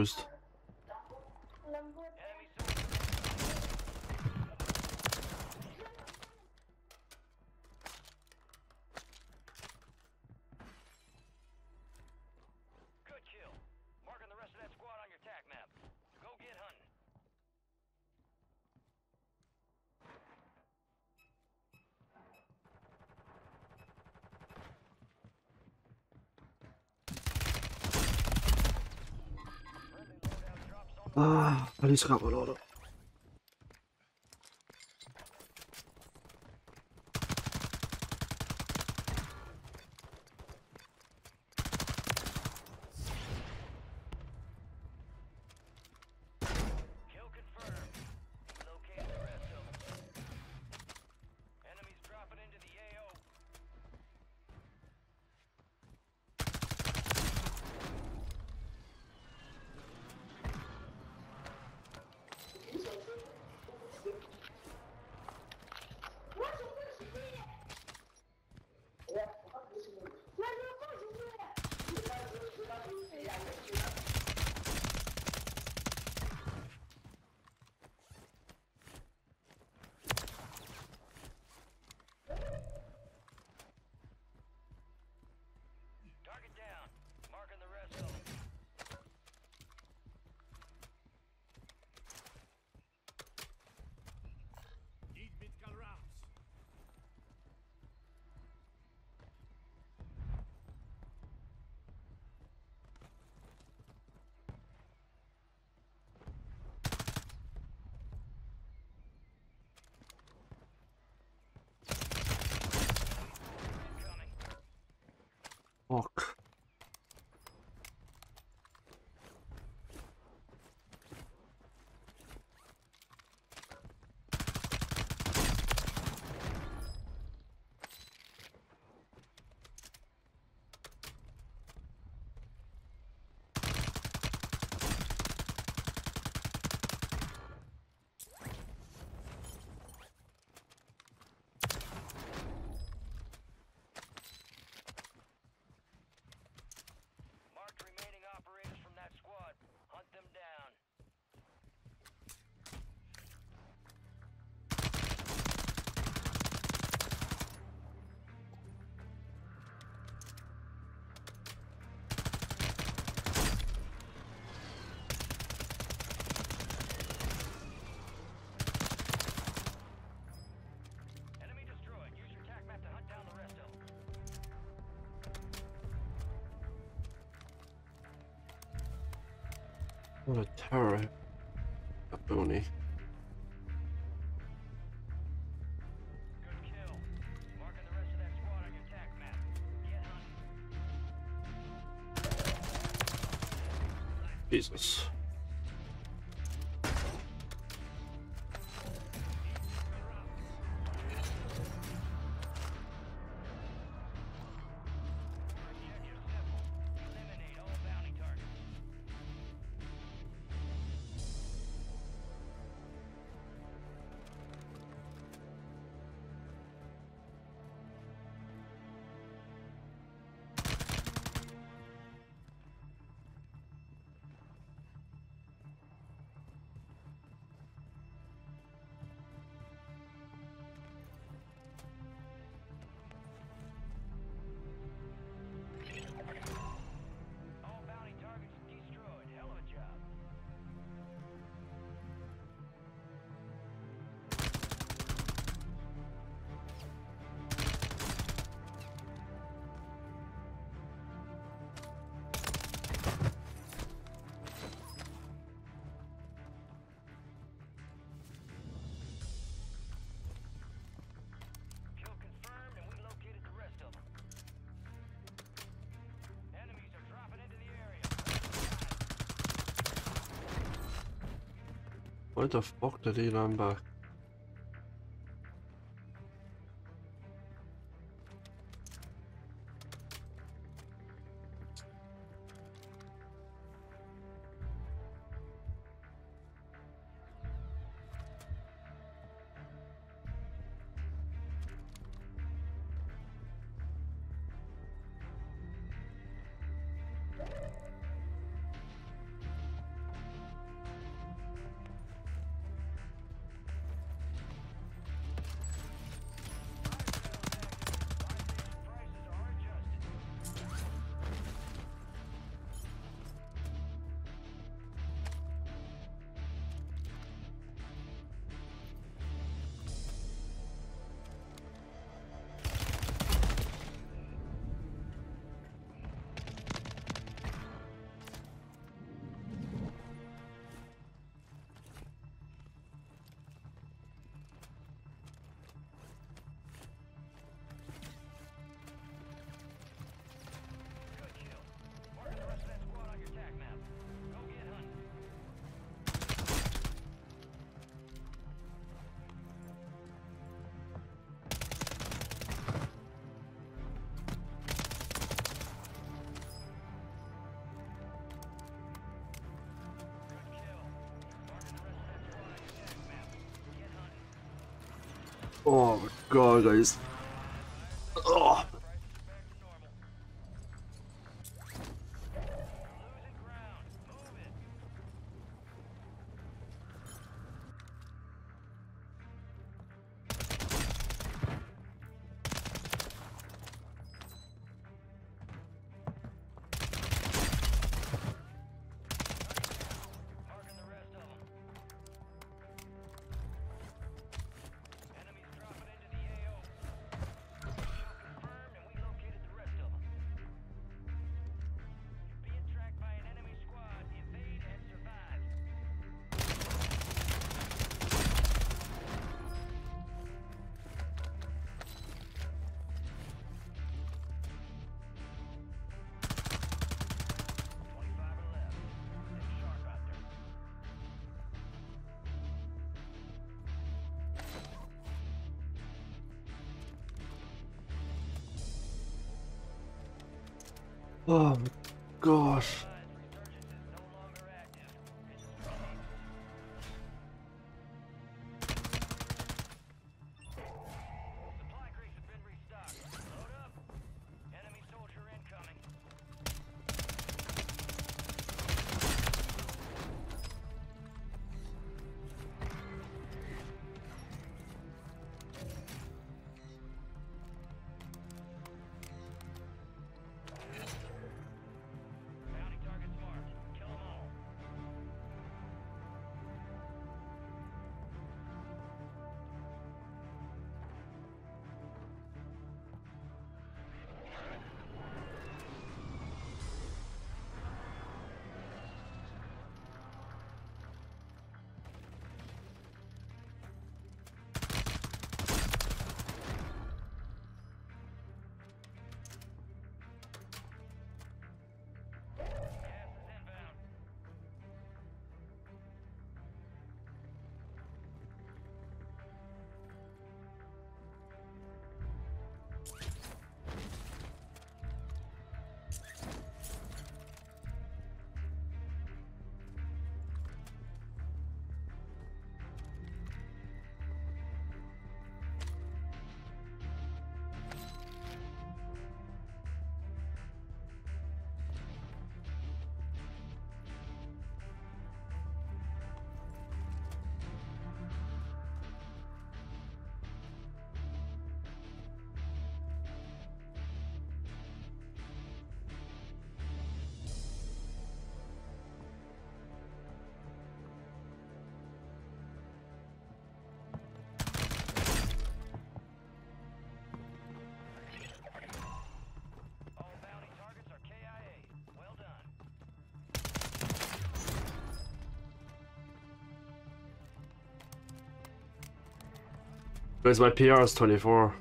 gelöst. Li scappo loro. Fuck. What a terror. A bony. Jesus. Why the fuck did he land back? Oh God, guys. Oh. Oh my gosh. Guys, my PR is 24.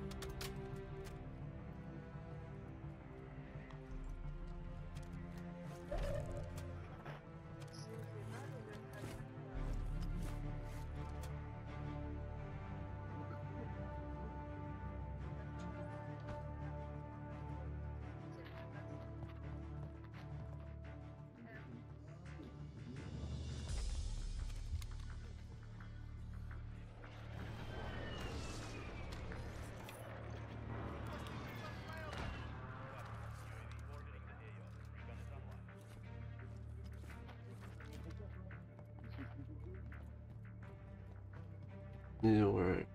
Anyway.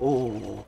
Oh.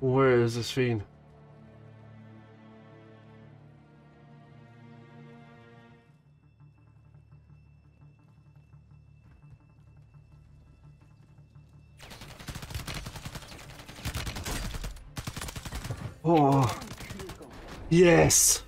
Where is this fiend? Oh, yes.